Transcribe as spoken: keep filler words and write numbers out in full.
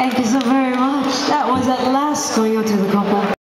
Thank you so very much. That was at last going on to the couple.